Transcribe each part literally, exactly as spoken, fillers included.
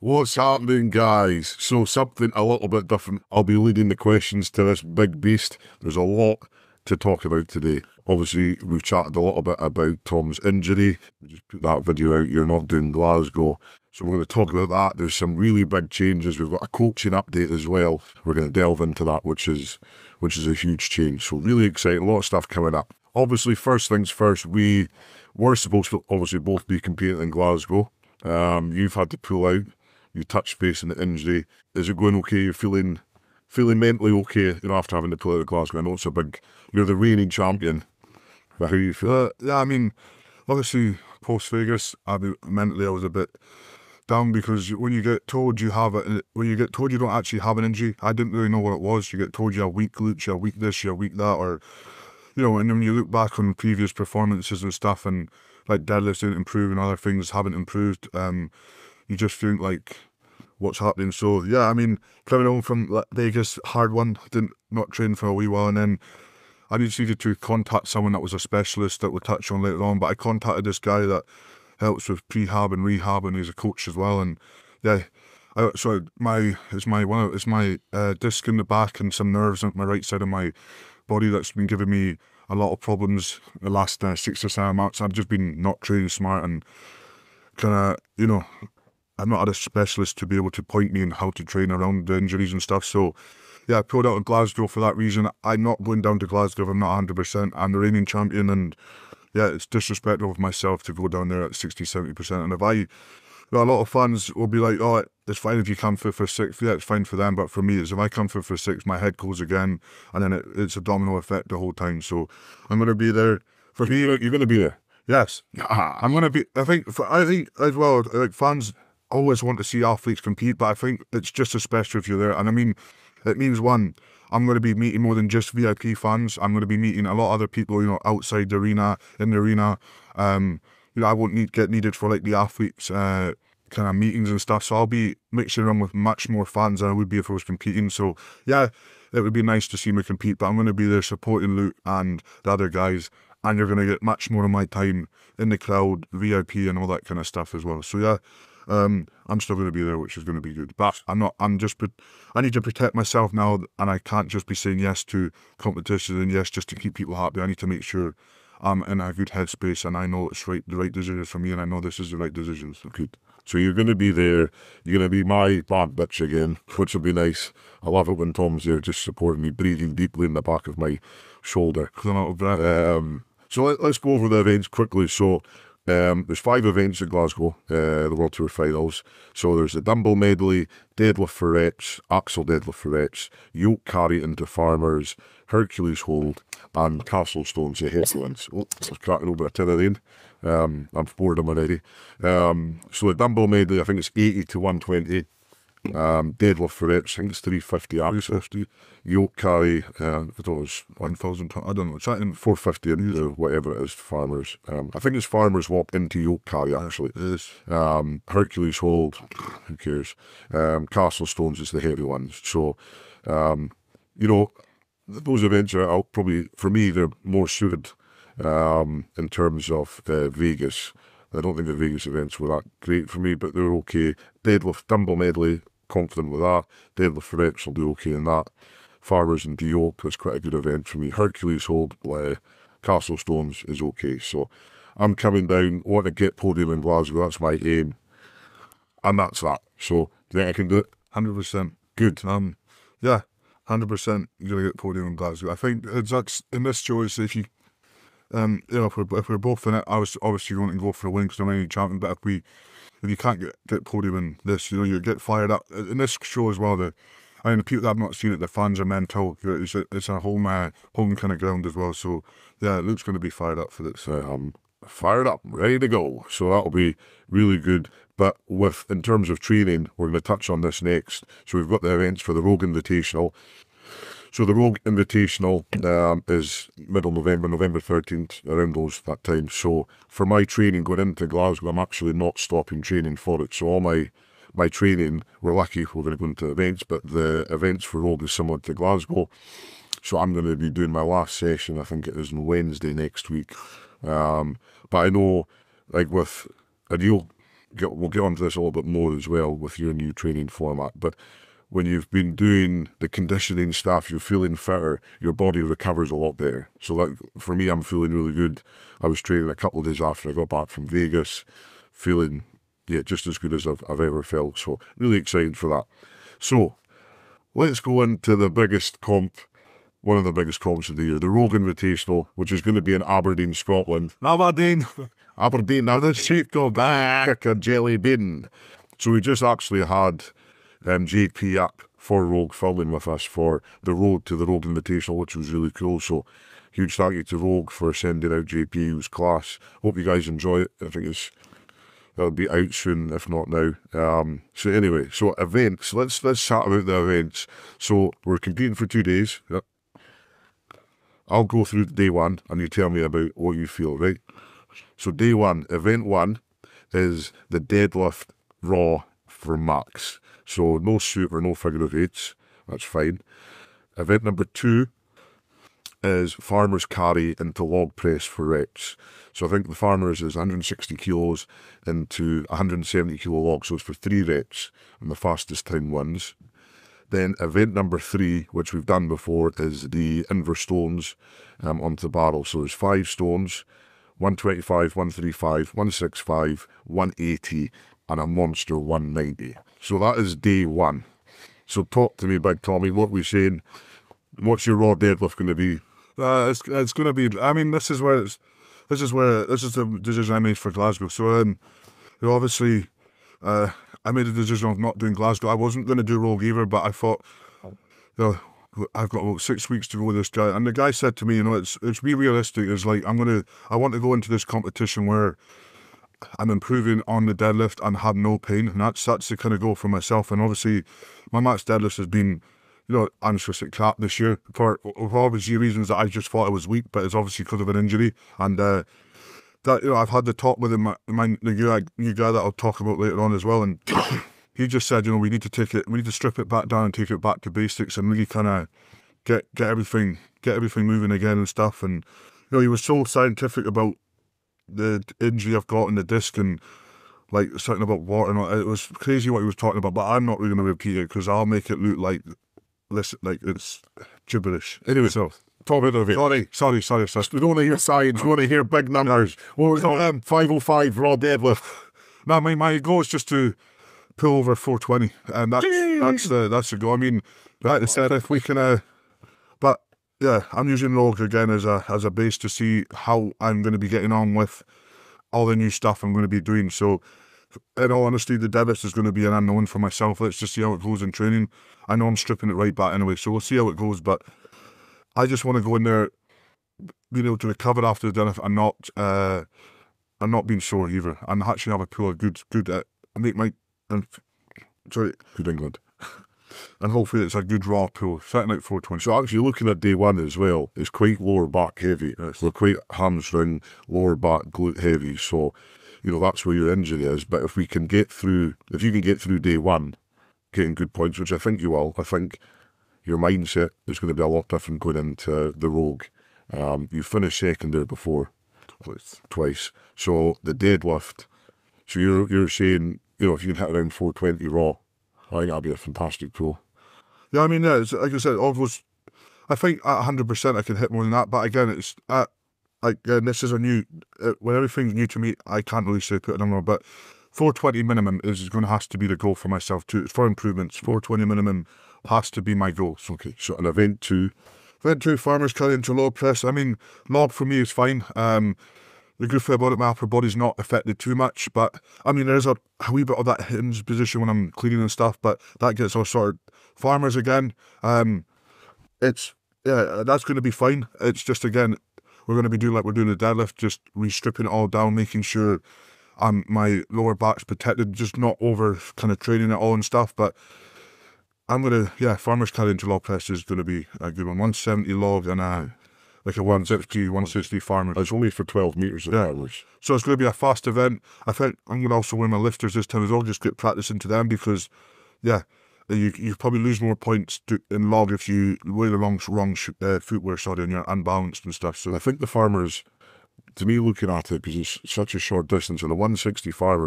What's happening, guys? So something a little bit different. I'll be leading the questions to this big beast. There's a lot to talk about today. Obviously, we've chatted a little bit about Tom's injury. We just put that video out, you're not doing Glasgow. So we're going to talk about that. There's some really big changes. We've got a coaching update as well. We're going to delve into that, which is, which is a huge change. So really exciting, a lot of stuff coming up. Obviously, first things first, we were supposed to obviously both be competing in Glasgow. Um, you've had to pull out. You touch base in the injury. Is it going okay? You're feeling feeling mentally okay, you know, after having to pull out of Glasgow? I know it's a big, you're the reigning champion. But how do you feel? Uh, yeah, I mean, obviously, post Vegas, I mean, mentally I was a bit down because when you get told you have it, when you get told you don't actually have an injury, I didn't really know what it was. You get told you're weak, Luke, you're weak this, you're weak that, or, you know, and then you look back on previous performances and stuff and like deadlifts didn't improve and other things haven't improved. Um, you just feel like, what's happening? So yeah, I mean, coming home from Vegas, hard one, didn't not train for a wee while, and then I needed to contact someone that was a specialist that we'll touch on later on, but I contacted this guy that helps with prehab and rehab, and he's a coach as well, and yeah, I, so my, it's my, one, it's my uh, disc in the back and some nerves on my right side of my body that's been giving me a lot of problems the last uh, six or seven months. I've just been not training smart and kind of, you know, I'm not a specialist to be able to point me on how to train around the injuries and stuff. So yeah, I pulled out of Glasgow for that reason. I'm not going down to Glasgow if I'm not one hundred percent. I'm the reigning champion, and yeah, it's disrespectful of myself to go down there at sixty, seventy percent. And if I, you know, a lot of fans will be like, oh, it's fine if you come for for sixth. Yeah, it's fine for them, but for me, it's if I come for for sixth, my head goes again, and then it, it's a domino effect the whole time. So I'm going to be there. For me, you're going to be there. Yes, I'm going to be. I think. For, I think as well, like fans always want to see athletes compete, but I think it's just as special if you're there. And I mean, it means one, I'm going to be meeting more than just V I P fans. I'm going to be meeting a lot of other people, you know, outside the arena, in the arena. Um, you know, I won't need, get needed for like the athletes uh, kind of meetings and stuff. So I'll be mixing around with much more fans than I would be if I was competing. So yeah, it would be nice to see me compete, but I'm going to be there supporting Luke and the other guys. And you're going to get much more of my time in the crowd, V I P and all that kind of stuff as well. So yeah. Um, I'm still going to be there, which is going to be good. But I'm not, I'm just, I need to protect myself now, and I can't just be saying yes to competition and yes just to keep people happy. I need to make sure I'm in a good headspace and I know it's right, the right decision for me, and I know this is the right decision. So good. So you're going to be there. You're going to be my bad bitch again, which will be nice. I love it when Tom's there just supporting me, breathing deeply in the back of my shoulder. Because I'm out of breath. Um, so let, let's go over the events quickly. So Um, there's five events in Glasgow, uh, the World Tour Finals. So there's the Dumbbell Medley, Deadlift for Reps, Axle Deadlift for Reps, Yoke Carry into Farmers, Hercules Hold, and Castle Stones, the headlands. Oh, I was cracking over a tin of rain. Um, I'm bored of already. Um, so the Dumbbell Medley, I think it's eighty to one twenty. Um, deadlift for reps, I think it's three fifty, three fifty. Yoke carry, uh, I don't know, it's one thousand, I don't know, it's four fifty or whatever it is for farmers. Um, I think it's farmers walk into yoke carry, actually. Yes. Um, Hercules hold, who cares? Um, Castle Stones is the heavy ones. So, um, you know, those events are I'll probably, for me, they're more suited um, in terms of uh, Vegas. I don't think the Vegas events were that great for me, but they were okay. Deadlift, Dumbbell Medley, confident with that. Deadlift for reps will do okay in that. Farmers and Yoke was quite a good event for me. Hercules Hold, uh, Castle Stones is okay. So I'm coming down, want to get podium in Glasgow, that's my aim. And that's that. So do you think I can do it? one hundred percent. Good. Um, yeah, one hundred percent you're going to get podium in Glasgow. I think that's, in this choice, if you Um, you know, if we're, if we're both in it, I was obviously going to go for a win because I'm reigning champion. But if we, if you can't get get podium in this, you know, you get fired up. In this show as well, the, I mean, the people that I've not seen it, the fans are mental. It's a, it's a home, uh, home kind of ground as well. So yeah, Luke's going to be fired up for this. Uh, I'm fired up, ready to go. So that'll be really good. But with in terms of training, we're going to touch on this next. So we've got the events for the Rogue Invitational. So the Rogue Invitational um, is middle November, November thirteenth, around those that time. So for my training going into Glasgow, I'm actually not stopping training for it. So all my my training, we're lucky we're going to go into events, but the events for Rogue is similar to Glasgow. So I'm going to be doing my last session, I think it is on Wednesday next week. Um, but I know, like with a deal, get, we'll get onto this a little bit more as well with your new training format, but when you've been doing the conditioning stuff, you're feeling fitter, your body recovers a lot better. So that, for me, I'm feeling really good. I was training a couple of days after I got back from Vegas, feeling yeah, just as good as I've, I've ever felt. So really excited for that. So let's go into the biggest comp, one of the biggest comps of the year, the Rogue Invitational, which is going to be in Aberdeen, Scotland. Aberdeen! Aberdeen, now the shape of back a jelly bean. So we just actually had... Um, J P up for Rogue filming with us for the road to the Rogue Invitational, which was really cool. So huge thank you to Rogue for sending out J P, who's class. Hope you guys enjoy it. I think it's that'll be out soon, if not now. Um, so anyway, so events. Let's let's chat about the events. So we're competing for two days. Yep. I'll go through day one, and you tell me about what you feel, right? So day one, event one, is the deadlift raw for max. So no super, no figure of eights, that's fine. Event number two is farmers carry into log press for reps. So I think the farmers is one hundred sixty kilos into one hundred seventy kilo logs, so it's for three reps and the fastest time wins. Then event number three, which we've done before, is the inverse stones um, onto the barrel. So there's five stones, one twenty-five, one thirty-five, one sixty-five, one eighty, and a monster one ninety. So that is day one. So talk to me, Big Tommy, what we're saying, what's your raw deadlift going to be? Uh, it's it's going to be, I mean, this is where it's, this is where, this is the decision I made for Glasgow. So um, you know, obviously, uh, I made a decision of not doing Glasgow. I wasn't going to do Rogue either, but I thought, you know, I've got about six weeks to go with this guy. And the guy said to me, you know, it's, it's be realistic. It's like, I'm going to, I want to go into this competition where I'm improving on the deadlift and have no pain, and that's that's the kind of goal for myself. And obviously, my max deadlift has been, you know, unrealistic crap this year for, for obviously reasons that I just thought I was weak, but it's obviously because of an injury. And uh, that, you know, I've had the talk with him, my, my the new guy that I'll talk about later on as well, and he just said, you know, we need to take it, we need to strip it back down and take it back to basics and really kind of get get everything get everything moving again and stuff. And you know, he was so scientific about the injury I've got in the disc and like something about water and all. It was crazy what he was talking about, but I'm not really going to repeat it because I'll make it look like this, like it's gibberish. Anyway, so talk about the event. Sorry, sorry, sorry, sorry. We don't want to hear science. We want to hear big numbers. What was it? Um, five oh five raw deadlift. No, my my goal is just to pull over four twenty, and that's that's the that's the goal. I mean, like I said, if we can. Uh, Yeah, I'm using Rogue again as a as a base to see how I'm going to be getting on with all the new stuff I'm going to be doing. So, in all honesty, the deadlift is going to be an unknown for myself. Let's just see how it goes in training. I know I'm stripping it right back anyway, so we'll see how it goes. But I just want to go in there, being able to recover after the deadlift and not uh, and not being sore either, and actually have a pull of good good uh, make my sorry good England. And hopefully it's a good raw pull, setting out four twenty. So actually looking at day one as well, it's quite lower back heavy. Yes. So quite hamstring, lower back, glute heavy. So, you know, that's where your injury is. But if we can get through, if you can get through day one, getting good points, which I think you will, I think your mindset is going to be a lot different going into the Rogue. Um, you finished second there before, twice. twice. So the deadlift, so you're, you're saying, you know, if you can hit around four twenty raw, I think that'd be a fantastic pull. Yeah, I mean, yeah, it's, like I said, almost, I think at one hundred percent I can hit more than that, but again, it's, at, like, again, this is a new, uh, when everything's new to me, I can't really say put a number, but four twenty minimum is going to have to be the goal for myself too, for improvements. four twenty minimum has to be my goal. Okay, so an event two. Event two, farmers carry into low press. I mean, log for me is fine. Um, The good thing about it, my upper body's not affected too much, but I mean, there's a, a wee bit of that hinge position when I'm cleaning and stuff, but that gets all sorted. Farmers again, um, it's, yeah, that's going to be fine. It's just, again, we're going to be doing like we're doing the deadlift, just re-stripping it all down, making sure um, my lower back's protected, just not over kind of training it all and stuff, but I'm going to, yeah, farmers carry into log press is going to be a good one. one seventy log and a... like a one sixty, one sixty farmer. It's only for twelve metres. Yeah. So it's going to be a fast event. I think I'm going to also wear my lifters this time as well, just get practice into them because, yeah, you you probably lose more points to, in log if you wear the wrong, wrong uh, footwear, sorry, and you're unbalanced and stuff. So I think the farmers, to me, looking at it, because it's such a short distance, and the one sixty-five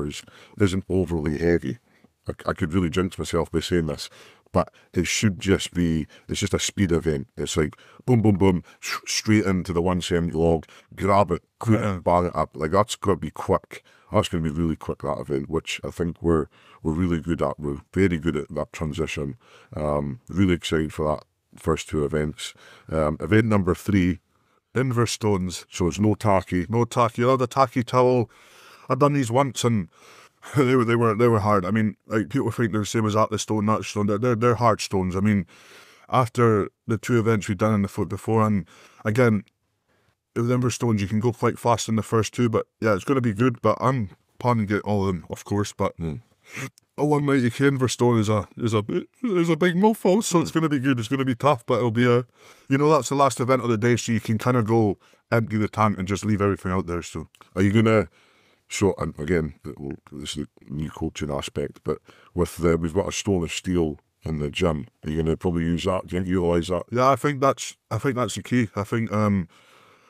isn't overly heavy. I, I could really jinx myself by saying this, but it should just be, it's just a speed event. It's like, boom, boom, boom, straight into the one seventy log, grab it, and bang it up. Like, that's going to be quick. That's going to be really quick, that event, which I think we're we're really good at. We're very good at that transition. Um, really excited for that first two events. Um, event number three, inverse stones. So it's no tacky, no tacky. Oh, the tacky towel. I've done these once and they were they were they were hard. I mean, like, people think they're the same as that the stone, that stone. They're they're hard stones. I mean, after the two events we've done in the foot before, and again, with inverse stones, you can go quite fast in the first two, but yeah, it's going to be good. But I'm planning to get all of them, of course. But mm. a one ninety K inverse stone is a is a is a big mofo, so it's going to be good. It's going to be tough, but it'll be a, you know, that's the last event of the day, so you can kind of go empty the tank and just leave everything out there. So, are you gonna? So, and again, this is the new coaching aspect, but with the, we've got a stone of steel in the gym. Are you gonna probably use that? Do you utilize that? Yeah, I think that's I think that's the key. I think um.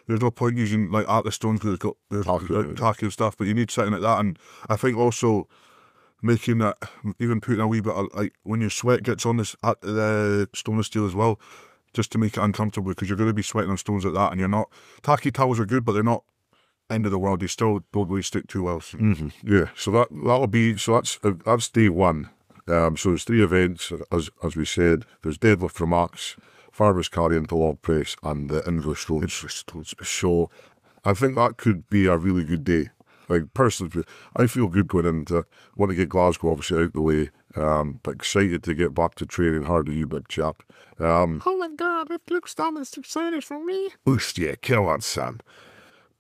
There's no point using like atlas stones because it's got there's tacky, tacky and stuff, but you need something like that. And I think also making that, even putting a wee bit of, like, when your sweat gets on this at the stone of steel as well, just to make it uncomfortable, because you're going to be sweating on stones like that, and you're not. Tacky towels are good, but they're not end of the world. They still don't really stick too well. So. Mm-hmm. Yeah, so that that'll be so that's that's day one. Um, so there's three events, as as we said. There's deadlift for max, farmer's carry into log press, and the English stones. So I think that could be a really good day. Like, personally, I feel good going into, want to get Glasgow obviously out the way, um, but excited to get back to training hard with you, big chap. Um, oh my God, if Luke Stoltman's excited for me. Oost, yeah, kill that, Sam.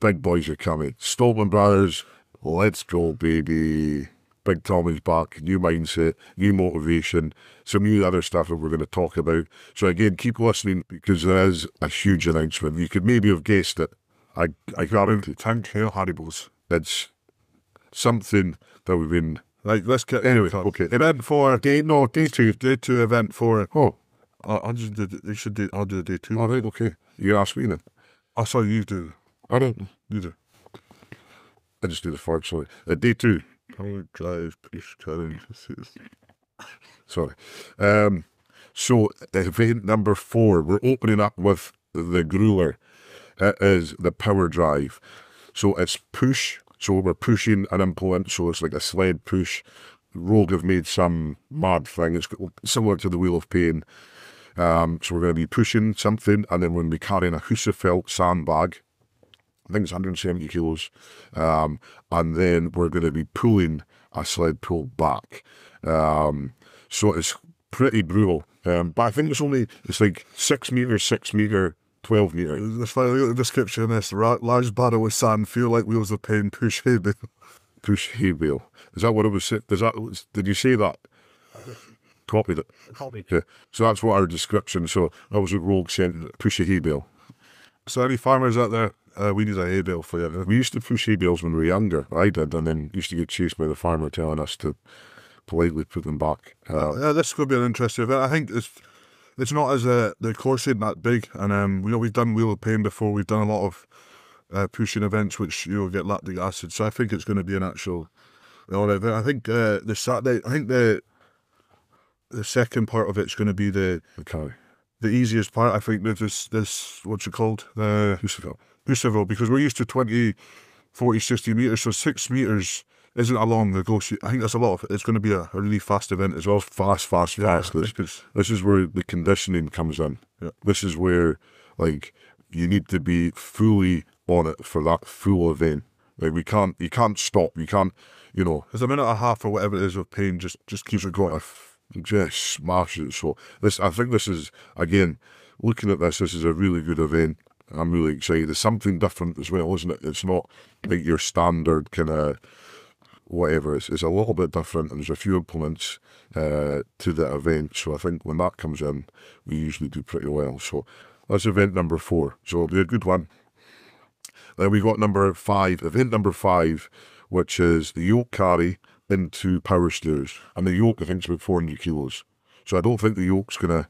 Big boys are coming. Stoltman Brothers, let's go, baby. Big Tommy's back, new mindset, new motivation, some new other stuff that we're going to talk about. So again, keep listening, because there is a huge announcement. You could maybe have guessed it. I I guarantee. Thank you, Haribo's. It's something that we've been like. Let's get anyway. Okay. Event four. Day no. Day two. Day two. Event four. Oh, I, I just did. They should do. I'll do the day two. All right. Okay. You ask me then. I saw you do. I don't. You do. I just do the four. Sorry. Uh, day two. Drive, Sorry. Um, so event number four, we're opening up with the grueler. It is the power drive. So it's push. So we're pushing an implement. So it's like a sled push. Rogue have made some mad thing. It's similar to the Wheel of Pain. Um, so we're going to be pushing something, and then we're going to be carrying a Husafelt sandbag. I think it's one hundred seventy kilos, um, and then we're going to be pulling a sled pull back. Um, so it's pretty brutal, um, but I think it's only, it's like six metre, six metre, twelve metre. There's like a description of this, large barrel with sand, feel like wheels of pain, push hay bale. Push hay bale. Is that what it was? Does that, did you say that? Copied it. Copied. Yeah. So that's what our description, so that was what Rogue said, push a hay bale. So any farmers out there, Uh, we need a hay bale for you. We used to push hay bales when we were younger. I did, and then used to get chased by the farmer telling us to politely put them back. Uh, yeah, this could be an interesting event. I think it's it's not as uh, the course isn't that big, and um, you know, we've done Wheel of Pain before. We've done a lot of uh, pushing events, which you'll get lactic acid. So I think it's going to be an actual all right event. I think uh, the Saturday. I think the the second part of it's going to be the okay. the easiest part. I think this this what's it called the. Uh, Husafelt, because we're used to twenty, forty, sixty metres, so six metres isn't a long negotiation. I think that's a lot of it. It's going to be a, a really fast event as well. Fast, fast, yeah, fast. This, this is where the conditioning comes in. Yeah. This is where, like, you need to be fully on it for that full event. Like, we can't, you can't stop, you can't, you know. There's a minute and a half or whatever it is of pain, just, just keeps it going. Just smash it. So this, I think this is, again, looking at this, this is a really good event. I'm really excited. There's something different as well, isn't it? It's not like your standard kind of whatever. It's, it's a little bit different, and there's a few implements uh, to the event. So I think when that comes in, we usually do pretty well. So that's event number four. So it'll be a good one. Then we got number five, event number five, which is the yoke carry into power stairs. And the yoke, I think, is about four hundred kilos. So I don't think the yoke's going to...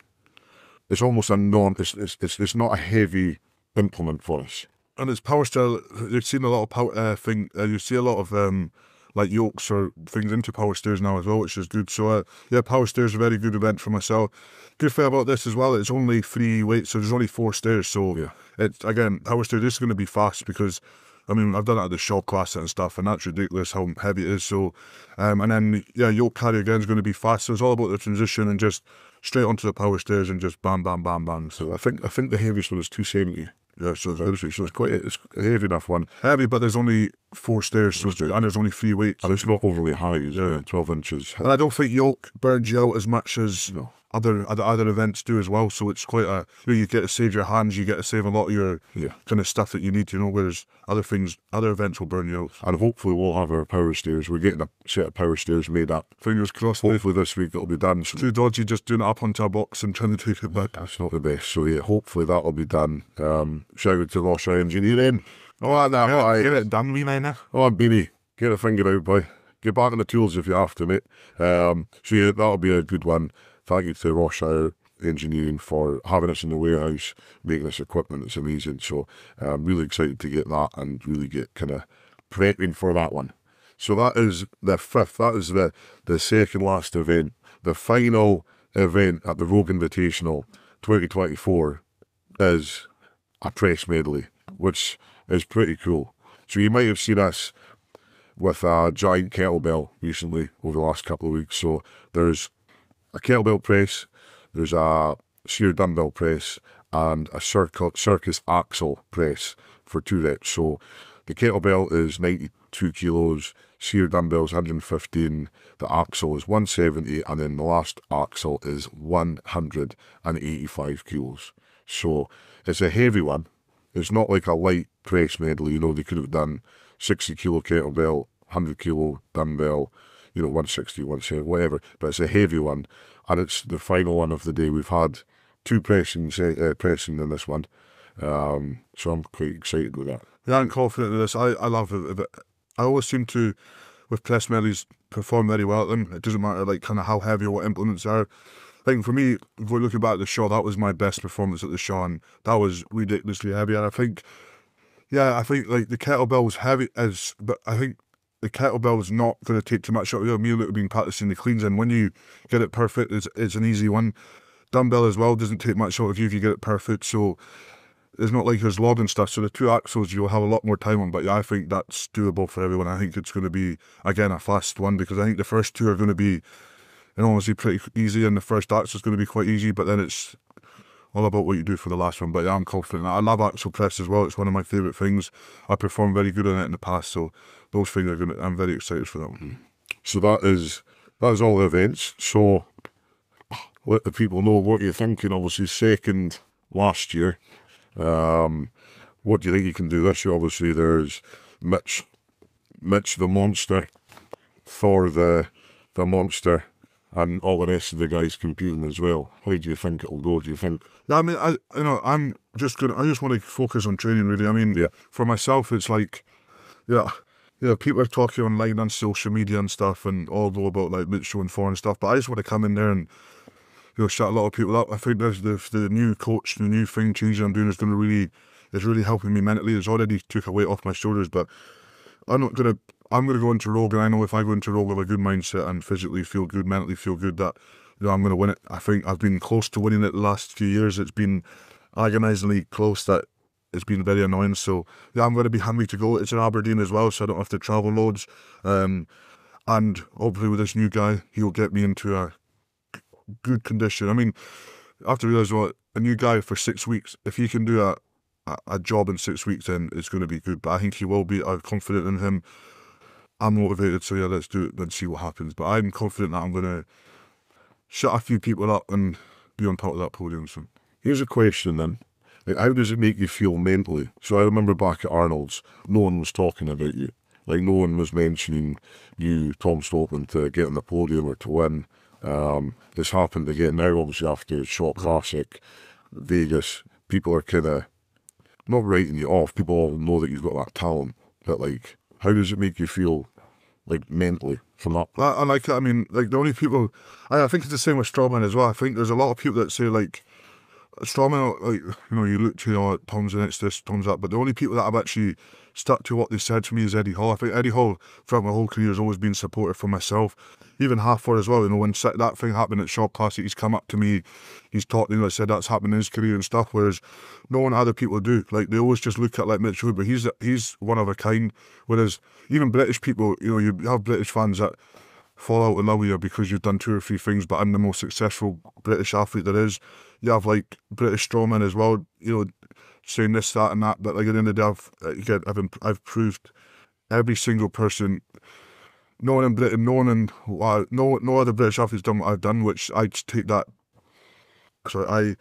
It's almost a non... It's, it's, it's, it's not a heavy... implement for us. on his power stair, you've seen a lot of power uh, thing. Uh, you see a lot of um, like yokes or things into power stairs now as well, which is good. So uh, yeah, power stairs are a very good event for myself. Good thing about this as well, it's only three weights, so there's only four stairs. So yeah, it's again power stairs. This is going to be fast because, I mean, I've done it at the Shaw Classic and stuff, and that's ridiculous how heavy it is. So, um, and then yeah, yoke carry again is going to be fast. So it's all about the transition and just straight onto the power stairs and just bam, bam, bam, bam. So I think I think the heaviest one is two seventy. Yeah, so it's, so it's quite it's a heavy enough one. Heavy, but there's only four stairs, so it's, and there's only three weights. And it's not overly high, it's yeah. twelve inches. And I don't think yoke burns you out as much as no. other, other other events do as well. So it's quite a, you know, you get to save your hands, you get to save a lot of your yeah. kind of stuff that you need, you know, whereas other things, other events will burn you out. And hopefully we'll have our power stairs. We're getting a set of power stairs made up. Fingers crossed. Hopefully this week it'll be done. It's too dodgy just doing it up onto a box and trying to take it back. That's not the best. So yeah, hopefully that'll be done. Um, shout out to Losh Engineering. Oh, no, get, I, get it done, wee man. Oh, Beanie, get a finger out, boy. Get back on the tools if you have to, mate. Um, so yeah, that'll be a good one. Thank you to Rosshire Engineering for having us in the warehouse, making this equipment. It's amazing. So I'm um, really excited to get that and really get kind of prepping for that one. So that is the fifth. That is the, the second last event. The final event at the Rogue Invitational twenty twenty-four is a press medley, which is pretty cool. So you might have seen us with a giant kettlebell recently over the last couple of weeks. So there's a kettlebell press, there's a sheer dumbbell press, and a circus axle press for two reps. So the kettlebell is ninety-two kilos, sheer dumbbell is one hundred fifteen, the axle is one seventy, and then the last axle is one hundred eighty-five kilos. So it's a heavy one. It's not like a light press medley, you know, they could have done sixty kilo kettlebell, one hundred kilo dumbbell, you know, one sixty, one seventy, whatever, but it's a heavy one, and it's the final one of the day. We've had two pressings, uh, pressing in this one, um, so I'm quite excited with that. Yeah, I'm confident in this. I, I love it, but I always seem to, with press medleys, perform very well at them. It doesn't matter, like, kind of how heavy or what implements are. I think for me, if we're looking back at the Shaw, that was my best performance at the Shaw, and that was ridiculously heavy, and I think, yeah, I think, like, the kettlebell was heavy, as, but I think the kettlebell is not going to take too much out of you. Me and Luke have been practicing the cleans, and when you get it perfect, it's, it's an easy one. Dumbbell as well doesn't take much out of you if you get it perfect, so it's not like there's log and stuff. So the two axles you'll have a lot more time on, but yeah, I think that's doable for everyone. I think it's going to be, again, a fast one, because I think the first two are going to be, and honestly, pretty easy, and the first axle is going to be quite easy, but then it's all about what you do for the last one. But yeah, I'm confident. I love axle press as well. It's one of my favourite things. I performed very good on it in the past, so those things are going to, I'm very excited for that one. So that is, that is all the events. So let the people know what you're thinking. Obviously, second last year. Um, what do you think you can do this year? Obviously, there's Mitch, Mitch the Monster, Thor the, the Monster, and all the rest of the guys competing as well. How do you think it'll go? Do you think? Yeah, I mean, I you know, I'm just gonna, I just want to focus on training, really. I mean, yeah. For myself, it's like, yeah, yeah. People are talking online and social media and stuff, and all know about like Mitchell and Thor and stuff. But I just want to come in there and, you know, shut a lot of people up. I think there's the the new coach, the new thing, changing I'm doing is going to really, is really helping me mentally. It's already took a weight off my shoulders, but I'm not gonna. I'm going to go into Rogue, and I know if I go into Rogue with a good mindset and physically feel good, mentally feel good, that, you know, I'm going to win it. I think I've been close to winning it the last few years. It's been agonisingly close. That it's been very annoying. So yeah, I'm going to be happy to go. It's in Aberdeen as well, so I don't have to travel loads. Um, and hopefully with this new guy, he'll get me into a good condition. I mean, I have to realise what, well, a new guy for six weeks, if he can do a, a, a job in six weeks, then it's going to be good. But I think he will be. I'm confident in him. I'm motivated, so yeah, let's do it and see what happens. But I'm confident that I'm going to shut a few people up and be on top of that podium soon. Here's a question then. Like, how does it make you feel mentally? So I remember back at Arnold's, no one was talking about you. Like, no one was mentioning you, Tom Stoltman, to get on the podium or to win. Um, this happened again now, obviously, after Shaw Classic, Vegas. People are kind of not writing you off. People all know that you've got that talent. But, like, how does it make you feel, like, mentally from that? I, I like that. I mean, like, the only people, I, I think it's the same with Strawman as well. I think there's a lot of people that say, like, strongman, like, you know, you look to, oh, Tom's the next this, Tom's that, but the only people that have actually stuck to what they said to me is Eddie Hall. I think Eddie Hall, throughout my whole career, has always been supportive for myself. Even Hafford as well, you know, when that thing happened at Shaw Classic, he's come up to me, he's talked, you know, I said that's happened in his career and stuff, whereas no one other people do. Like, they always just look at, like, Mitchell Hooper, he's, he's one of a kind, whereas even British people, you know, you have British fans that fall out in love with you because you've done two or three things, but I'm the most successful British athlete there is. You have, like, British strongmen as well, you know, saying this, that and that, but, like, at the end of the day, I've, again, I've, I've proved every single person, no one in Britain, no one in, uh, no, no other British athlete's done what I've done, which I just take that, so I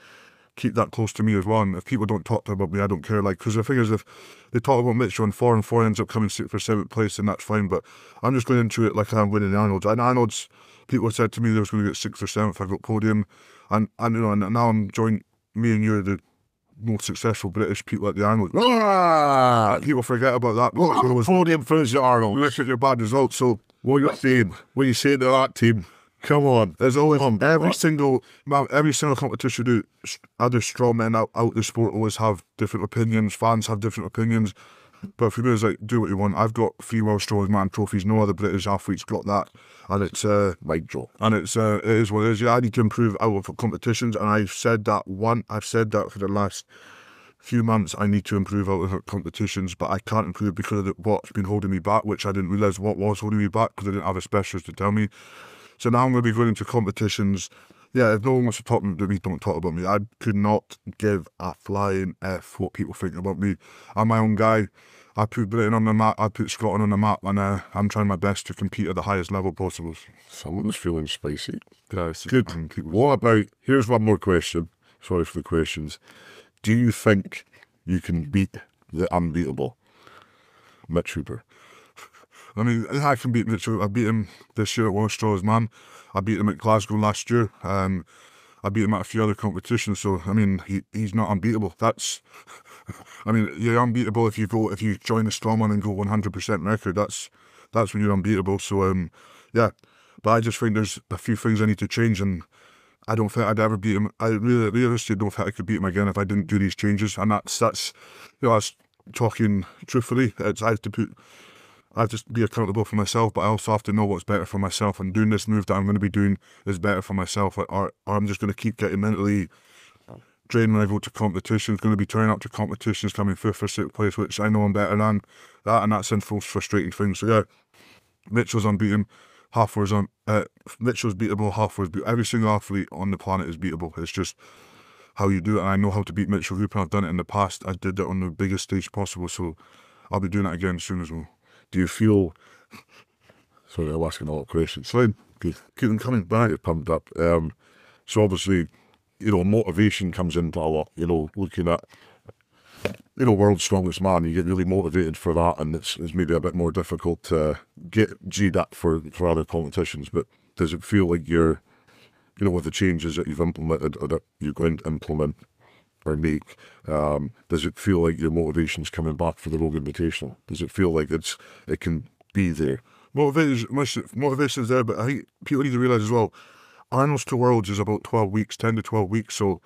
keep that close to me as well, and if people don't talk to about me, I don't care, like, because the thing is, if they talk about Mitchell and four and four ends up coming sixth or seventh place, then that's fine, but I'm just going into it like I'm winning the Arnold's, and Arnold's, people said to me they was going to get sixth or seventh, I got podium, and, and you know, and now I'm joined, me and you are the most successful British people at the Arnold. People forget about that. Was, podium finish at Arnold. Look at your bad results, so what are you saying? What are you saying to that team? Come on, there's always on. every what? single man, every single competition do other strong men out, out the sport always have different opinions, fans have different opinions. But for me it's like, do what you want. I've got three World's Strongest Man trophies, no other British athletes got that. And it's uh right drop. And it's uh it is what it is. Yeah, I need to improve out of competitions, and I've said that one I've said that for the last few months, I need to improve out of competitions, but I can't improve because of what's been holding me back, which I didn't realise what was holding me back because I didn't have a specialist to tell me. So now I'm going to be going into competitions. Yeah, if no one wants to talk to me, don't talk about me. I could not give a flying F what people think about me. I'm my own guy. I put Britain on the map, I put Scotland on the map, and uh, I'm trying my best to compete at the highest level possible. Someone's feeling spicy. Yeah, good. What about, here's one more question. Sorry for the questions. Do you think you can beat the unbeatable Mitch Hooper? I mean, I can beat Mitch Hooper. I beat him this year at World's Strongest Man. I beat him at Glasgow last year. Um, I beat him at a few other competitions. So I mean, he he's not unbeatable. That's, I mean, you're unbeatable if you go if you join a strongman and go one hundred percent record. That's that's when you're unbeatable. So um, yeah. But I just think there's a few things I need to change, and I don't think I'd ever beat him. I really realistically don't think I could beat him again if I didn't do these changes. And that's that's you know, I was talking truthfully. It's, I have to put. I have to be accountable for myself, but I also have to know what's better for myself, and doing this move that I'm going to be doing is better for myself, or, or I'm just going to keep getting mentally drained when I go to competitions, going to be turning up to competitions, coming fifth or sixth place, which I know I'm better than, that, and that's in full frustrating thing. So yeah, Mitchell's unbeaten, Halford's un, uh, Mitchell's beatable, Halford's beatable, every single athlete on the planet is beatable, it's just how you do it, and I know how to beat Mitchell Hooper, I've done it in the past, I did it on the biggest stage possible, so I'll be doing that again soon as well. Do you feel, sorry, I'm asking a lot of questions. Fine, good. Keep them coming back, it pumped up. Um, so obviously, you know, motivation comes into a lot, you know, looking at, you know, World's Strongest Man, you get really motivated for that, and it's, it's maybe a bit more difficult to get G'd up for, for other competitions, but does it feel like you're, you know, with the changes that you've implemented or that you're going to implement or make, um, does it feel like your motivation's coming back for the Rogue Invitational? Does it feel like it's it can be there? Motivation, motivation's there, but I think people need to realise as well, Arnold's to Worlds is about twelve weeks, ten to twelve weeks, so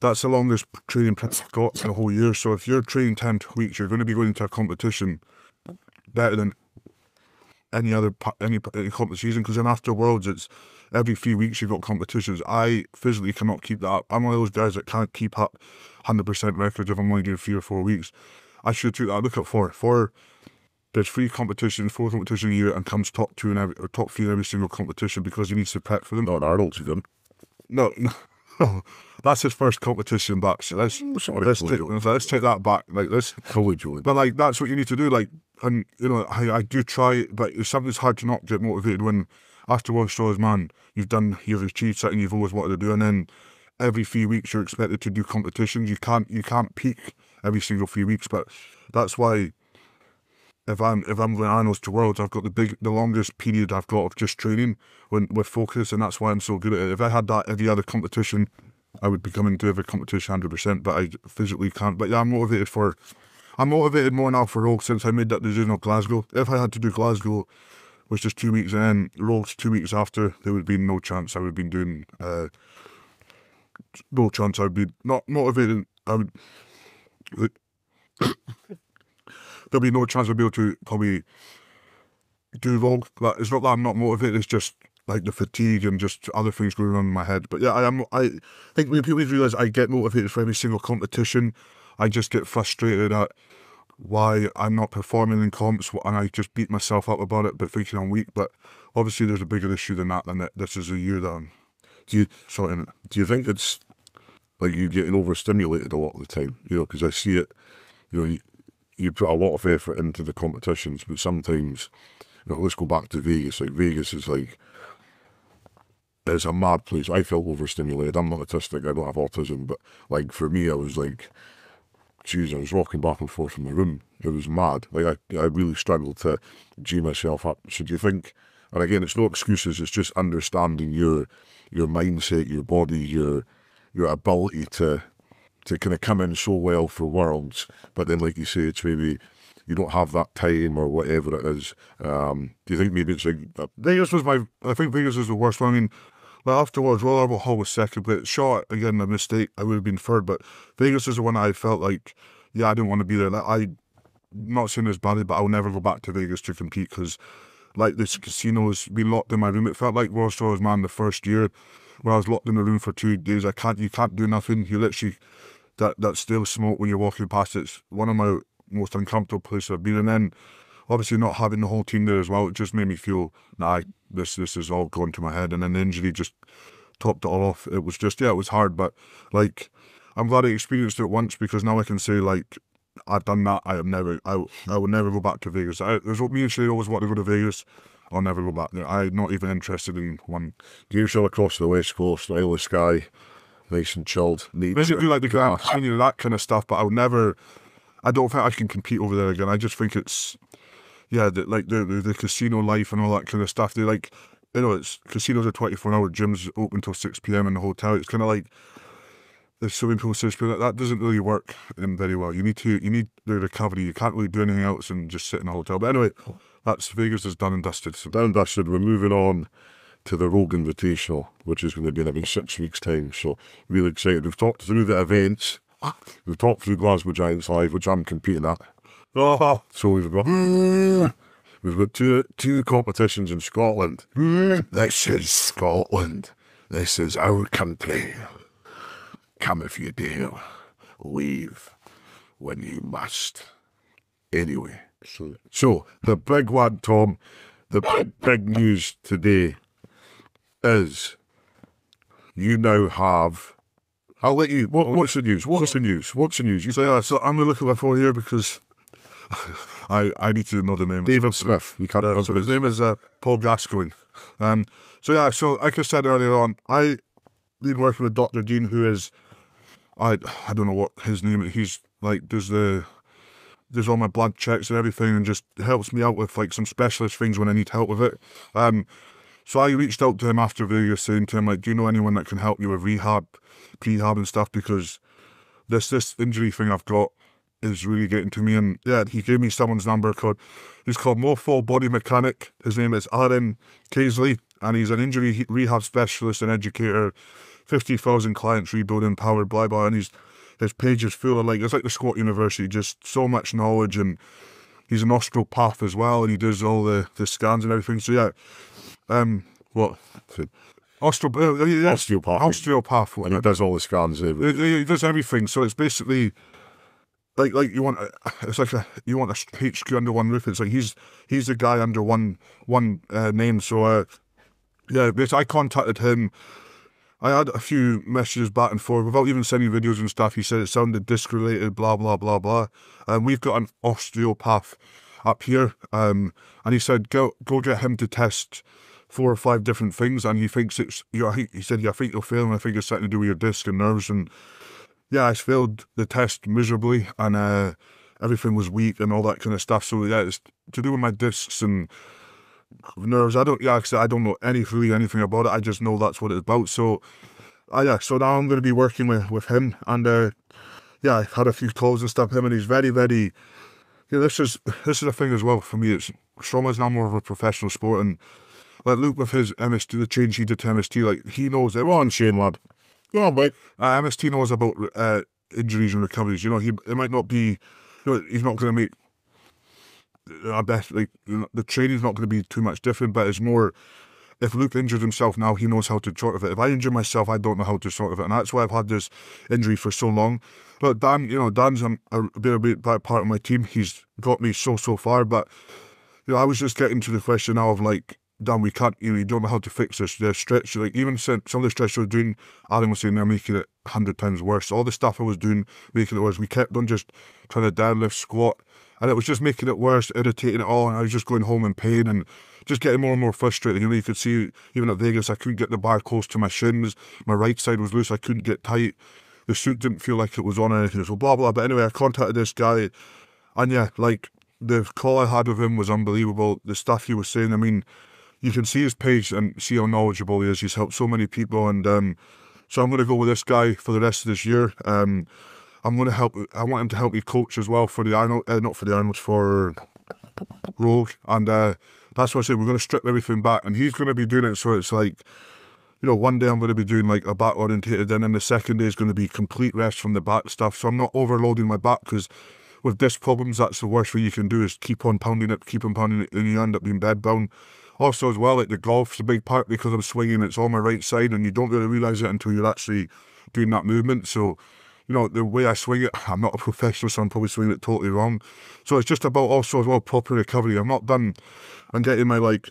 that's the longest training prep I've got in a whole year, so if you're training ten weeks, you're going to be going into a competition better than any other any, any competition, because then after Worlds, it's every few weeks you've got competitions. I physically cannot keep that up. I'm one of those guys that can't keep up one hundred percent records if I'm only doing three or four weeks. I should take that. Look at four. Four, there's three competitions, four competitions a year, and comes top two in every, or top three in every single competition because he needs to prep for them. Not Arnold, you don't. No, no, no. That's his first competition back. So let's, Sorry, let's, take, let's take that back. Like this. Totally joined. But like, that's what you need to do. Like, and you know, I, I do try, but something's hard to not get motivated when after World's Strongest Man, you've done, you've achieved something you've always wanted to do, and then every few weeks you're expected to do competitions. You can't, you can't peak every single few weeks, but that's why if I'm if I'm going Arnold's to Worlds, I've got the big, the longest period I've got of just training when with focus, and that's why I'm so good at it. If I had that every other competition, I would be coming to every competition one hundred percent, but I physically can't. But yeah, I'm motivated for, I'm motivated more now for Rogue since I made that decision of Glasgow. If I had to do Glasgow, which is two weeks in, Rogue's two weeks after, there would be no chance I would have been doing uh, no chance I'd be not motivated. I would, there'll be no chance I'd be able to probably do Rogue. Like, it's not that I'm not motivated, it's just like the fatigue and just other things going on in my head. But yeah, I am. I think when people realise I get motivated for every single competition, I just get frustrated at why I'm not performing in comps, and I just beat myself up about it, but thinking I'm weak. But obviously there's a bigger issue than that, than that this is a year that I'm... Do you, sorry, do you think it's like you getting overstimulated a lot of the time? You know, because I see it, you know, you, you put a lot of effort into the competitions, but sometimes, you know, let's go back to Vegas. Like, Vegas is like, it's a mad place. I felt overstimulated. I'm not autistic, I don't have autism, but like for me, I was like, jeez, I was walking back and forth in my room. It was mad. Like, I, I really struggled to G myself up. So do you think, and again, it's no excuses, it's just understanding your your mindset, your body, your your ability to to kind of come in so well for Worlds, but then, like you say, it's maybe you don't have that time or whatever it is. Um, do you think maybe it's like... Uh, Vegas was my... I think Vegas was the worst one. I mean, like afterwards, Royal Hall was second, but Shaw, again, a mistake. I would have been third, but Vegas is the one I felt like, yeah, I didn't want to be there. Like, I'm not saying this badly, but I'll never go back to Vegas to compete because, like, this casino's been locked in my room. It felt like World's Strongest Man the first year where I was locked in the room for two days. I can't, you can't do nothing. You literally, that, that stale smoke when you're walking past, it's one of my most uncomfortable places I've been. And then, obviously, not having the whole team there as well, it just made me feel, nah, this this is all gone to my head. And then the injury just topped it all off. It was just, yeah, it was hard, but like, I'm glad I experienced it once because now I can say, like, I've done that. I have never, I, I will never go back to Vegas. I, there's what me and Shay always want to go to Vegas. I'll never go back there. I'm not even interested in one. Games all across the West Coast, Isle of Skye, nice and chilled. Basically, like the Grand Canyon, that kind of stuff, but I'll never, I don't think I can compete over there again. I just think it's, yeah, the, like the, the the casino life and all that kind of stuff. They like, you know, it's casinos are twenty-four hour, gyms open until six p m in the hotel. It's kind of like, there's so many people say that doesn't really work in very well. You need to, you need the recovery. You can't really do anything else and just sit in a hotel. But anyway, that's Vegas is done and dusted. So done and dusted. We're moving on to the Rogue Invitational, which is going to be in about six weeks' time. So really excited. We've talked through the events. We've talked through Glasgow Giants Live, which I'm competing at. Oh. So we've got we've got two two competitions in Scotland. This is Scotland. This is our country. Come if you dare, leave when you must. Anyway, so, so the big one, Tom, the big, big news today is you now have. I'll let you. What, what's the news? What's the news? What's the news? You say, uh, so I'm going to look at my phone here because I, I need to know the name. David Smith. We can't uh, so his name is uh, Paul Gascoigne. Um, so yeah, so like I said earlier on, I been working with Doctor Dean, who is, I I don't know what his name is. He's like, does the, does all my blood checks and everything and just helps me out with like some specialist things when I need help with it. Um, so I reached out to him after Vegas saying to him, like, do you know anyone that can help you with rehab, prehab and stuff? Because this, this injury thing I've got is really getting to me. And yeah, he gave me someone's number called, he's called Mobility Mechanic. His name is Aaron Kaisley, and he's an injury rehab specialist and educator, fifty thousand clients, rebuilding, powered, blah, blah, and he's, his page is full of, like, it's like the Squat University, just so much knowledge, and he's an osteopath as well, and he does all the, the scans and everything, so yeah. Um, what? Osteo uh, yeah. Osteopath. Osteopath. And he does all the scans. He, he does everything, so it's basically... Like, like you want, a, it's like a, you want a H Q under one roof. It's like he's he's the guy under one one uh, name. So uh, yeah, I contacted him. I had a few messages back and forth without even sending videos and stuff. He said it sounded disc related, blah blah blah blah. And um, we've got an osteopath up here, um, and he said go go get him to test four or five different things. And he thinks it's you. He said yeah, I think you'll fail, and I think it's something to do with your disc and nerves and. Yeah, I failed the test miserably, and uh, everything was weak and all that kind of stuff. So yeah, it's to do with my discs and nerves. I don't, yeah, I don't know any really anything about it. I just know that's what it's about. So, uh, yeah, so now I'm going to be working with with him, and uh, yeah, I've had a few calls and stuff with him, and he's very, very. Yeah, this is this is a thing as well for me. It's trauma is now more of a professional sport, and like Luke with his M S T, the change he did to M S T, like he knows it. Well, and Shane lad. Go on, mate. Uh, Miss T knows about uh, injuries and recoveries. You know, he it might not be, you know, he's not going to make our best. Like the training's not going to be too much different, but it's more. If Luke injured himself now, he knows how to sort of it. If I injure myself, I don't know how to sort of it, and that's why I've had this injury for so long. But Dan, you know, Dan's a, a big part of my team. He's got me so, so far. But, you know, I was just getting to the question now of, like, Dan, we can't, you know, you don't know how to fix this. The stretch, like, even since some of the stretch I was doing, Alan was saying they're making it a hundred times worse. All the stuff I was doing, making it worse. We kept on just trying to deadlift, squat, and it was just making it worse, irritating it all, and I was just going home in pain and just getting more and more frustrated. You know, you could see, even at Vegas, I couldn't get the bar close to my shins, my right side was loose, I couldn't get tight, the suit didn't feel like it was on or anything, so blah, blah. But anyway, I contacted this guy, and yeah, like, the call I had with him was unbelievable. The stuff he was saying, I mean, you can see his page and see how knowledgeable he is. He's helped so many people, and um, so I'm going to go with this guy for the rest of this year. Um, I'm going to help, I want him to help me coach as well for the Arnold, uh, not for the Arnold, for Rogue. And uh, that's what I said, we're going to strip everything back, and he's going to be doing it. So it's like, you know, one day I'm going to be doing like a back orientated, and then the second day is going to be complete rest from the back stuff. So I'm not overloading my back, because with disc problems, that's the worst thing you can do is keep on pounding it, keep on pounding it, and you end up being bed bound. Also as well, like the golf's a big part because I'm swinging, it's on my right side, and you don't really realise it until you're actually doing that movement. So, you know, the way I swing it, I'm not a professional, so I'm probably swinging it totally wrong. So it's just about also as well proper recovery. I'm not done and getting my like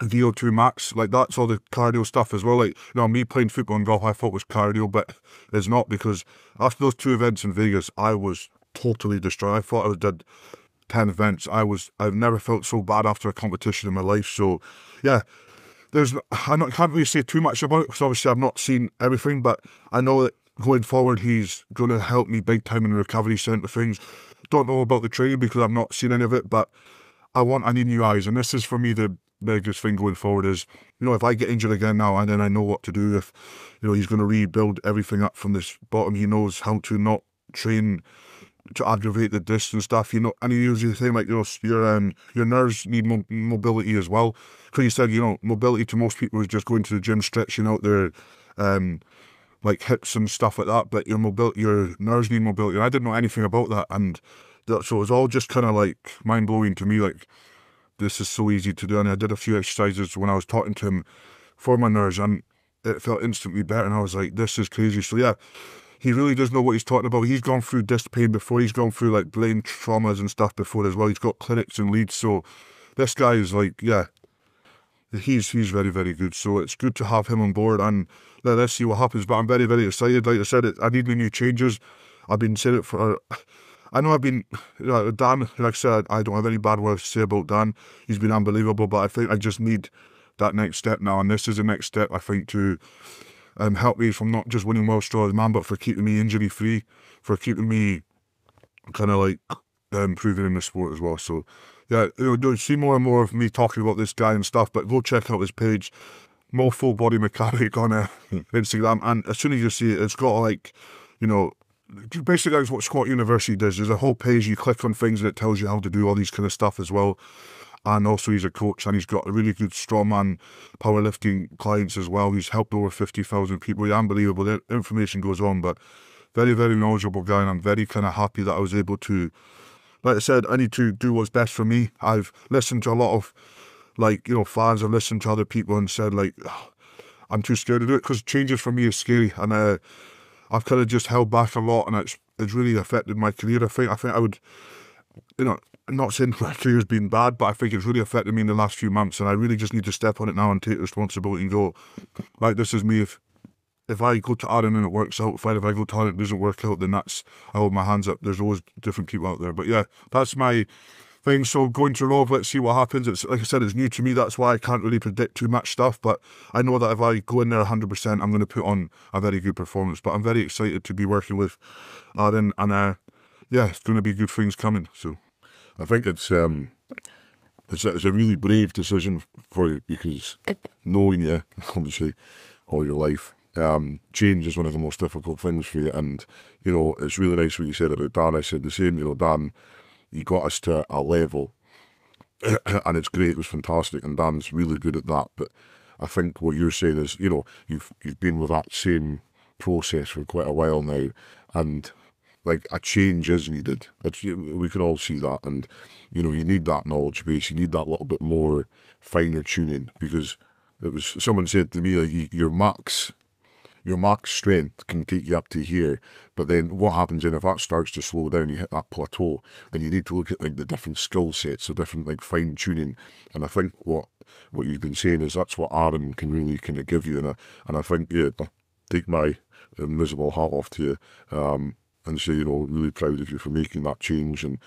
V O two max, like that's all the cardio stuff as well. Like, you know, me playing football and golf I thought was cardio, but it's not, because after those two events in Vegas, I was totally destroyed. I thought I was dead. ten events. I was, I've never felt so bad after a competition in my life. So yeah, there's, I not, can't really say too much about it, because obviously I've not seen everything, but I know that going forward, he's going to help me big time in the recovery side of things. Don't know about the training because I've not seen any of it, but I want, I need new eyes. And this is for me the biggest thing going forward is, you know, if I get injured again now, and then I know what to do. If, you know, he's going to rebuild everything up from this bottom, he knows how to not train to aggravate the disc and stuff, you know. And he usually saying like, you know, your um, your nerves need mo mobility as well. Because he said, you know, mobility to most people is just going to the gym, stretching out their um, like hips and stuff like that. But your mobility, your nerves need mobility. And I didn't know anything about that, and that, so it was all just kind of like mind blowing to me. Like, this is so easy to do. And I did a few exercises when I was talking to him for my nerves, and it felt instantly better. And I was like, this is crazy. So yeah. He really does know what he's talking about. He's gone through disc pain before. He's gone through like brain traumas and stuff before as well. He's got clinics in Leeds. So this guy is like, yeah, he's he's very, very good. So it's good to have him on board, and let's see what happens. But I'm very, very excited. Like I said, it, I need my new changes. I've been saying it for, I know I've been, you know, Dan, like I said, I don't have any bad words to say about Dan. He's been unbelievable, but I think I just need that next step now. And this is the next step, I think, to Um, help me from not just winning World's Strongest Man, but for keeping me injury free, for keeping me kind of like improving um, in the sport as well. So yeah, you'll, you'll see more and more of me talking about this guy and stuff, but go check out his page, more full body mechanic on uh, Instagram, and as soon as you see it, it's got like, you know, basically that's what Squat University does. There's a whole page, you click on things and it tells you how to do all these kind of stuff as well. And also he's a coach, and he's got a really good strongman powerlifting clients as well. He's helped over fifty thousand people. He's unbelievable. The information goes on, but very, very knowledgeable guy, and I'm very kind of happy that I was able to, like I said, I need to do what's best for me. I've listened to a lot of, like, you know, fans. I've listened to other people and said, like, oh, I'm too scared to do it, because changes for me is scary, and uh, I've kind of just held back a lot, and it's, it's really affected my career. I think, I think I would, you know, I'm not saying my career's been bad, but I think it's really affected me in the last few months, and I really just need to step on it now and take responsibility and go, like, this is me. If if I go to Aaron and it works out, fine. If I go to Aaron and it doesn't work out, then that's, I hold my hands up. There's always different people out there. But yeah, that's my thing. So going to Rogue, let's see what happens. It's, like I said, it's new to me. That's why I can't really predict too much stuff, but I know that if I go in there a hundred percent, I'm going to put on a very good performance. But I'm very excited to be working with Aaron, and uh, yeah, it's going to be good things coming, so. I think it's um, it's, it's a really brave decision for you, because knowing you, obviously, all your life, um, change is one of the most difficult things for you. And, you know, it's really nice what you said about Dan. I said the same, you know, Dan, he got us to a level, and it's great, it was fantastic, and Dan's really good at that. But I think what you're saying is, you know, you've, you've been with that same process for quite a while now, and like a change is needed. It's, we can all see that, and you know, you need that knowledge base, you need that little bit more finer tuning, because it was, someone said to me, like, your max your max strength can take you up to here, but then what happens then if that starts to slow down, you hit that plateau, and you need to look at like the different skill sets, the different like fine tuning. And I think what what you've been saying is that's what Aaron can really kind of give you, and I, and I think, yeah, I'll take my miserable hat off to you um, and say, you know, really proud of you for making that change and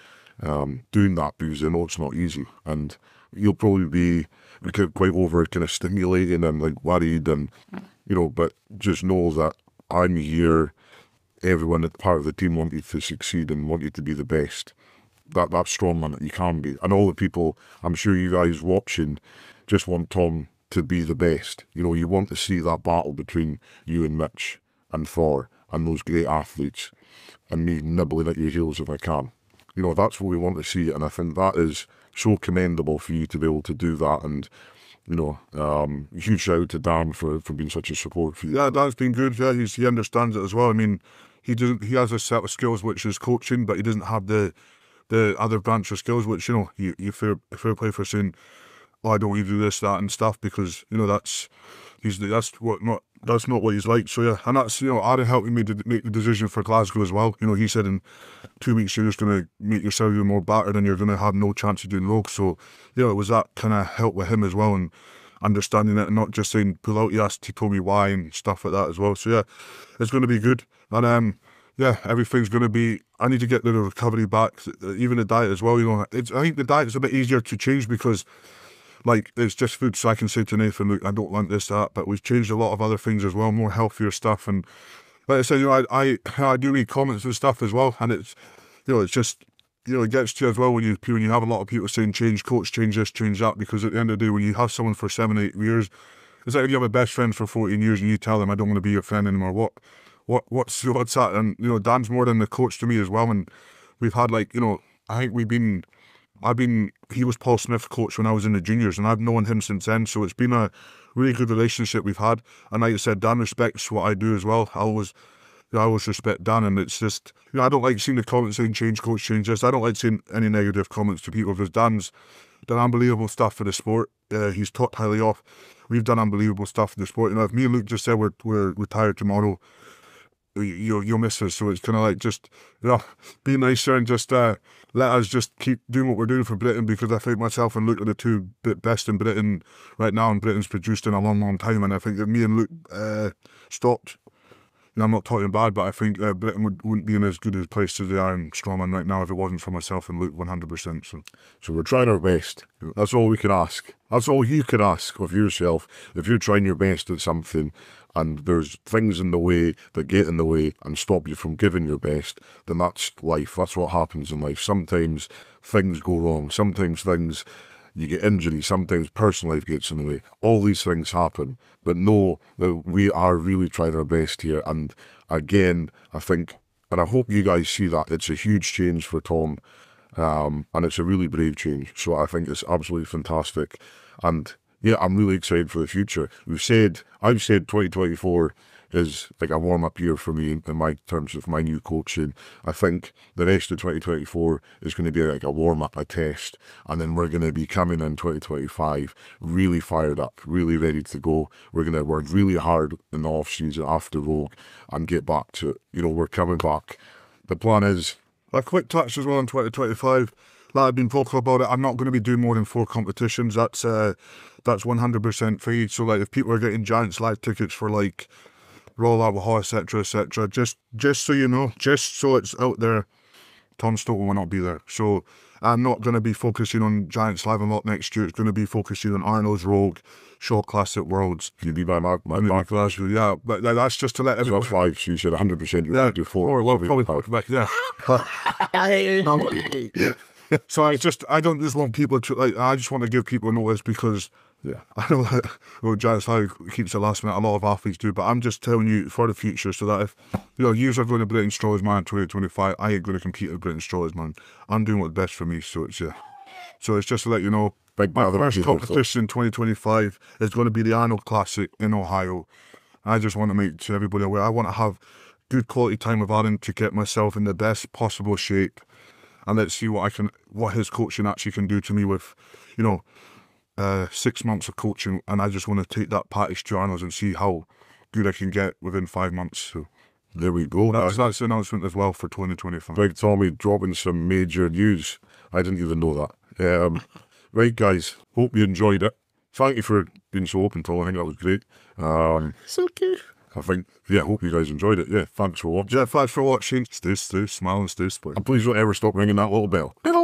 um, doing that, because I know it's not easy, and you'll probably be quite over kind of stimulating and like worried and, you know, but just know that I'm here, everyone at part of the team wanted to succeed and wanted to be the best. That that strong man that you can be. And all the people, I'm sure you guys watching, just want Tom to be the best. You know, you want to see that battle between you and Mitch and Thor and those great athletes and me nibbling at your heels if I can. You know, that's what we want to see, and I think that is so commendable for you to be able to do that. And you know, um, huge shout out to Dan for, for being such a support for you. Yeah, Dan's been good. Yeah, he's, he understands it as well. I mean, he doesn't. He has a set of skills which is coaching, but he doesn't have the the other branch of skills which, you know, you you fair, fair play for saying, oh, I don't want to do this, that, and stuff, because you know that's he's that's what not that's not what he's like. So yeah, and that's, you know, Aaron helping me to make the decision for Glasgow as well. You know, he said in two weeks you're just going to make yourself even more battered and you're going to have no chance of doing Rogue. So yeah, it was that kind of help with him as well, and understanding it and not just saying pull out your ass, he told me why and stuff like that as well. So yeah, it's going to be good, and um. yeah, everything's going to be, I need to get the recovery back, even the diet as well, you know. It's, I think the diet is a bit easier to change because, like, it's just food, so I can say to Nathan, look, I don't want this, that, but we've changed a lot of other things as well, more healthier stuff, and like I said, you know, I, I, I do read comments and stuff as well, and it's, you know, it's just, you know, it gets to you as well when you, when you have a lot of people saying change coach, change this, change that, because at the end of the day, when you have someone for seven, eight years, it's like if you have a best friend for fourteen years and you tell them, I don't want to be your friend anymore, what? What what's what's that? And you know, Dan's more than the coach to me as well, and we've had, like, you know, I think we've been I've been he was Paul Smith's coach when I was in the juniors, and I've known him since then, so it's been a really good relationship we've had. And like I said, Dan respects what I do as well. I always you know, I always respect Dan, and it's just, you know, I don't like seeing the comments saying change coach, change this. I don't like seeing any negative comments to people, because Dan's done unbelievable stuff for the sport. Uh, he's taught highly off. We've done unbelievable stuff for the sport. You know, if me and Luke just said we're we're retired tomorrow, You'll, you'll miss us. So it's kind of like, just, you know, be nicer and just uh, let us just keep doing what we're doing for Britain, because I think myself and Luke are the two best in Britain right now, and Britain's produced in a long, long time. And I think that me and Luke uh, stopped, and I'm not talking bad, but I think uh, Britain would, wouldn't be in as good a place as they are in strongman right now if it wasn't for myself and Luke one hundred percent. So, so we're trying our best. That's all we can ask. That's all you can ask of yourself. If you're trying your best at something, and there's things in the way that get in the way and stop you from giving your best, then that's life. That's what happens in life. Sometimes things go wrong. Sometimes things, you get injury. Sometimes personal life gets in the way. All these things happen. But know that we are really trying our best here. And again, I think, and I hope you guys see that, it's a huge change for Tom. Um, and it's a really brave change. So I think it's absolutely fantastic. And yeah, I'm really excited for the future. We've said, I've said twenty twenty-four is like a warm-up year for me in my terms of my new coaching. I think the rest of twenty twenty-four is going to be like a warm-up, a test, and then we're going to be coming in twenty twenty-five really fired up, really ready to go. We're going to work really hard in the off-season after Rogue and get back to it. You know, we're coming back. The plan is... A quick touch as well on twenty twenty-five. Like I've been vocal about it, I'm not going to be doing more than four competitions. That's uh, that's one hundred percent free. So like, if people are getting Giants Live tickets for like Royal Aberhaw, etc, etc, just just so you know, just so it's out there, Tom Stoltman will not be there. So I'm not going to be focusing on Giants Live a lot next year. It's going to be focusing on Arnold's, Rogue, Shaw Classic, Worlds. You'll be by my, my back. Glasgow, yeah, but that's just to let everyone... So that's why she said one hundred percent you yeah, do four. Or well, probably, probably yeah. yeah. So I just, I don't just want people to, like, I just want to give people notice, because yeah, I know that, well, Giants Live keeps it last minute, a lot of athletes do, but I'm just telling you for the future, so that if, you know, you're going to Britain's Strongest Man twenty twenty-five, I ain't going to compete at Britain's Strongest Man. I'm doing what's best for me, so it's, yeah. So it's just to let you know, big my first competition in twenty twenty-five is going to be the Arnold Classic in Ohio. I just want to make sure everybody aware. I want to have good quality time with Aaron to get myself in the best possible shape, and let's see what I can, what his coaching actually can do to me with, you know, uh, six months of coaching. And I just want to take that package to Arnold's and see how good I can get within five months. So there we go. That's, that's the announcement as well for twenty twenty-five. Big Tommy dropping some major news. I didn't even know that. Um, right, guys. Hope you enjoyed it. Thank you for being so open, Tom. I think that was great. Um, it's okay. I think, yeah, hope you guys enjoyed it. Yeah, thanks for watching. Yeah, thanks for watching. Stay, stay, smile and stay, please. And please don't ever stop ringing that little bell.